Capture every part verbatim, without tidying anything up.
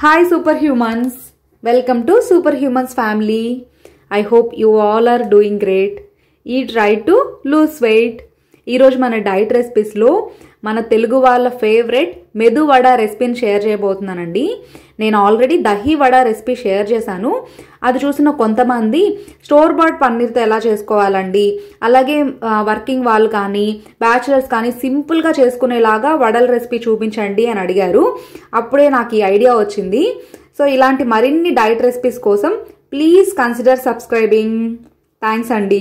Hi Superhumans! Welcome to Superhumans Family. I hope you all are doing great. Eat right to lose weight. ఈ రోజు మన diet రెసిపీస్లో మన తెలుగు వాళ్ళ favourite మెదు vada రెసిపీని share చేయబోతున్నానండి. నేను already dahi vada recipe share చేశాను. అది చూసిన కొంతమంది స్టోర్ బర్డ్ పన్నీర్తో ఎలా చేసుకోవాలండి, అలాగే వర్కింగ్ వాళ్ళు కానీ బ్యాచిలర్స్ కానీ సింపుల్గా చేసుకునేలాగా వడల రెసిపీ చూపించండి అని అడిగారు. అప్పుడే నాకు ఈ ఐడియా వచ్చింది. సో ఇలాంటి మరిన్ని డైట్ రెసిపీస్ కోసం ప్లీజ్ కన్సిడర్ సబ్స్క్రైబింగ్. థ్యాంక్స్ అండి.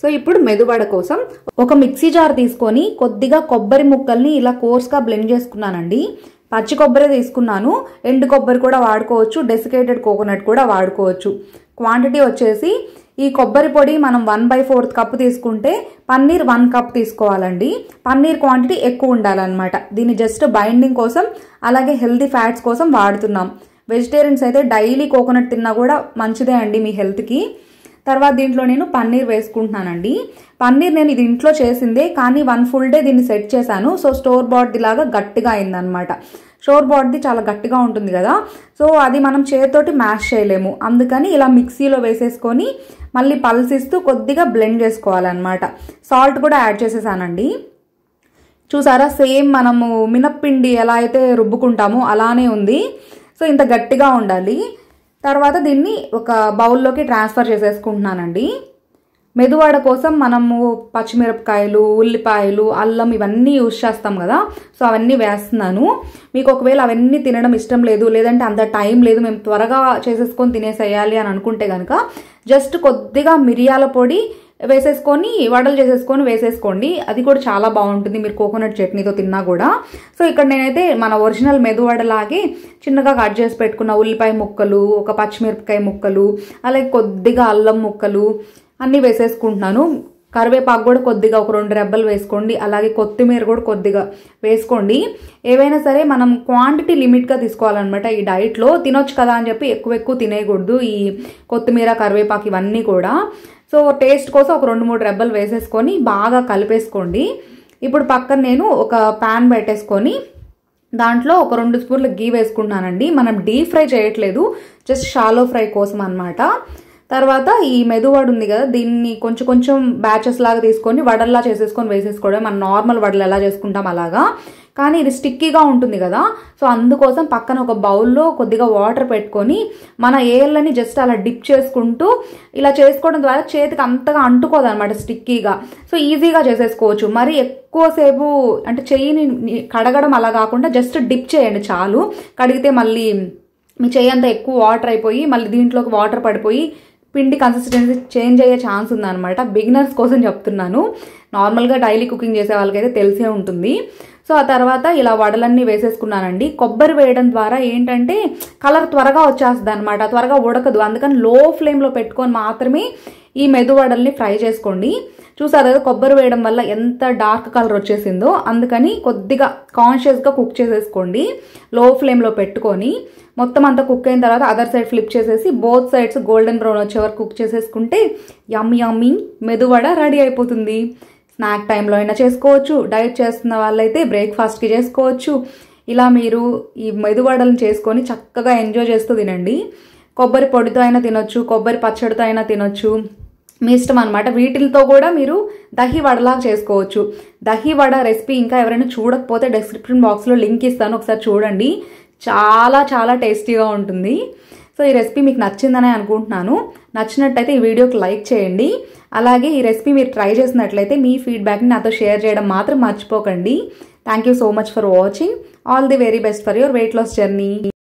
సో ఇప్పుడు మెదువడ కోసం ఒక మిక్సీ జార్ తీసుకొని కొద్దిగా కొబ్బరి ముక్కల్ని ఇలా కోర్స్గా బ్లెండ్ చేసుకున్నానండి. పచ్చి కొబ్బరి తీసుకున్నాను, ఎండు కొబ్బరి కూడా వాడుకోవచ్చు, డెసికేటెడ్ కోకోనట్ కూడా వాడుకోవచ్చు. క్వాంటిటీ వచ్చేసి ఈ కొబ్బరి పొడి మనం వన్ బై ఫోర్త్ కప్పు తీసుకుంటే పన్నీర్ వన్ కప్ తీసుకోవాలండి. పన్నీర్ క్వాంటిటీ ఎక్కువ ఉండాలన్నమాట. దీన్ని జస్ట్ బైండింగ్ కోసం అలాగే హెల్తీ ఫ్యాట్స్ కోసం వాడుతున్నాం. వెజిటేరియన్స్ అయితే డైలీ కోకోనట్ తిన్నా కూడా మంచిదే అండి మీ హెల్త్కి. తర్వాత దీంట్లో నేను పన్నీర్ వేసుకుంటున్నానండి. పన్నీర్ నేను ఇది ఇంట్లో చేసిందే, కానీ వన్ ఫుల్ డే దీన్ని సెట్ చేశాను. సో స్టోర్ బాట్ది లాగా గట్టిగా అయిందనమాట. స్టోర్ బాట్ది చాలా గట్టిగా ఉంటుంది కదా, సో అది మనం చేతితోటి మ్యాష్ చేయలేము. అందుకని ఇలా మిక్సీలో వేసేసుకొని మళ్ళీ పల్సిస్తూ కొద్దిగా బ్లెండ్ చేసుకోవాలన్నమాట. సాల్ట్ కూడా యాడ్ చేసేసానండి. చూసారా, సేమ్ మనము మినప్పిండి ఎలా అయితే రుబ్బుకుంటామో అలానే ఉంది. సో ఇంత గట్టిగా ఉండాలి. తర్వాత దీన్ని ఒక బౌల్లోకి ట్రాన్స్ఫర్ చేసేసుకుంటున్నానండి. మెదువాడ కోసం మనము పచ్చిమిరపకాయలు, ఉల్లిపాయలు, అల్లం ఇవన్నీ యూజ్ చేస్తాం కదా, సో అవన్నీ వేస్తున్నాను. మీకు ఒకవేళ అవన్నీ తినడం ఇష్టం లేదు, లేదంటే అంత టైం లేదు, మేము త్వరగా చేసేసుకొని తినేసేయాలి అని అనుకుంటే కనుక జస్ట్ కొద్దిగా మిరియాల పొడి వేసేసుకొని వడలు చేసేసుకొని వేసేసుకోండి. అది కూడా చాలా బాగుంటుంది మీరు కోకోనట్ చట్నీతో తిన్నా కూడా. సో ఇక్కడ నేనైతే మన ఒరిజినల్ మెదువడలాగే చిన్నగా కట్ చేసి పెట్టుకున్న ఉల్లిపాయ ముక్కలు, ఒక పచ్చిమిరపకాయ ముక్కలు, అలాగే కొద్దిగా అల్లం ముక్కలు అన్నీ వేసేసుకుంటున్నాను. కరివేపాకు కూడా కొద్దిగా ఒక రెండు రెబ్బలు వేసుకోండి, అలాగే కొత్తిమీర కూడా కొద్దిగా వేసుకోండి. ఏవైనా సరే మనం క్వాంటిటీ లిమిట్గా తీసుకోవాలన్నమాట. ఈ డైట్లో తినొచ్చు కదా అని చెప్పి ఎక్కువ ఎక్కువ తినేయకూడదు ఈ కొత్తిమీర, కరివేపాకు ఇవన్నీ కూడా. సో టేస్ట్ కోసం ఒక రెండు మూడు రెబ్బలు వేసేసుకొని బాగా కలిపేసుకోండి. ఇప్పుడు పక్కన నేను ఒక ప్యాన్ పెట్టేసుకొని దాంట్లో ఒక రెండు స్పూన్ల గీ వేసుకుంటున్నానండి. మనం డీప్ ఫ్రై చేయట్లేదు, జస్ట్ షాలో ఫ్రై కోసం అనమాట. తర్వాత ఈ మెదువడ ఉంది కదా, దీన్ని కొంచెం కొంచెం బ్యాచెస్ లాగా తీసుకొని వడల్లా చేసేసుకొని వేసేసుకోవడం. మనం నార్మల్ వడలు ఎలా చేసుకుంటాం అలాగా, కానీ ఇది స్టిక్కీగా ఉంటుంది కదా, సో అందుకోసం పక్కన ఒక బౌల్లో కొద్దిగా వాటర్ పెట్టుకొని మన ఏళ్ళని జస్ట్ అలా డిప్ చేసుకుంటూ ఇలా చేసుకోవడం ద్వారా చేతికి అంతగా అంటుకోదు అనమాట స్టిక్కీగా. సో ఈజీగా చేసేసుకోవచ్చు. మరి ఎక్కువసేపు అంటే చెయ్యిని కడగడం అలా కాకుండా జస్ట్ డిప్ చేయండి చాలు. కడిగితే మళ్ళీ మీ చెయ్యి అంతా ఎక్కువ వాటర్ అయిపోయి మళ్ళీ దీంట్లోకి వాటర్ పడిపోయి పిండి కన్సిస్టెన్సీ చేంజ్ అయ్యే ఛాన్స్ ఉందన్నమాట. బిగినర్స్ కోసం చెప్తున్నాను, నార్మల్గా డైలీ కుకింగ్ చేసే వాళ్ళకైతే తెలిసే ఉంటుంది. సో ఆ తర్వాత ఇలా వడలన్నీ వేసేసుకున్నానండి. కొబ్బరి వేయడం ద్వారా ఏంటంటే కలర్ త్వరగా వచ్చేస్తుంది అనమాట, త్వరగా ఉడకదు. అందుకని లో ఫ్లేమ్లో పెట్టుకొని మాత్రమే ఈ మెదువడల్ని ఫ్రై చేసుకోండి. చూసారు కదా, కొబ్బరి వేయడం వల్ల ఎంత డార్క్ కలర్ వచ్చేసిందో. అందుకని కొద్దిగా కాన్షియస్గా కుక్ చేసేసుకోండి లో ఫ్లేమ్లో పెట్టుకొని. మొత్తం అంతా కుక్ అయిన తర్వాత అదర్ సైడ్ ఫ్లిప్ చేసేసి బోత్ సైడ్స్ గోల్డెన్ బ్రౌన్ వచ్చే వరకు కుక్ చేసేసుకుంటే యమ్మీ యమ్మీ మెదువడ రెడీ అయిపోతుంది. స్నాక్ టైంలో అయినా చేసుకోవచ్చు, డైట్ చేస్తున్న వాళ్ళైతే బ్రేక్ఫాస్ట్కి చేసుకోవచ్చు. ఇలా మీరు ఈ మెదువడలను చేసుకొని చక్కగా ఎంజాయ్ చేస్తూ తినండి. కొబ్బరి పొడితో అయినా తినొచ్చు, కొబ్బరి పచ్చడితో అయినా తినొచ్చు, మీ ఇష్టం అనమాట. వీటితో కూడా మీరు దహి వడలాగా చేసుకోవచ్చు. దహి వడ రెసిపీ ఇంకా ఎవరైనా చూడకపోతే డిస్క్రిప్షన్ బాక్స్లో లింక్ ఇస్తాను, ఒకసారి చూడండి. చాలా చాలా టేస్టీగా ఉంటుంది. సో ఈ రెసిపీ మీకు నచ్చిందని అనుకుంటున్నాను. నచ్చినట్టయితే ఈ వీడియోకి లైక్ చేయండి. అలాగే ఈ రెసిపీ మీరు ట్రై చేసినట్లయితే మీ ఫీడ్బ్యాక్ని నాతో షేర్ చేయడం మాత్రం మర్చిపోకండి. Thank you so much for watching. All the very best for your weight loss journey.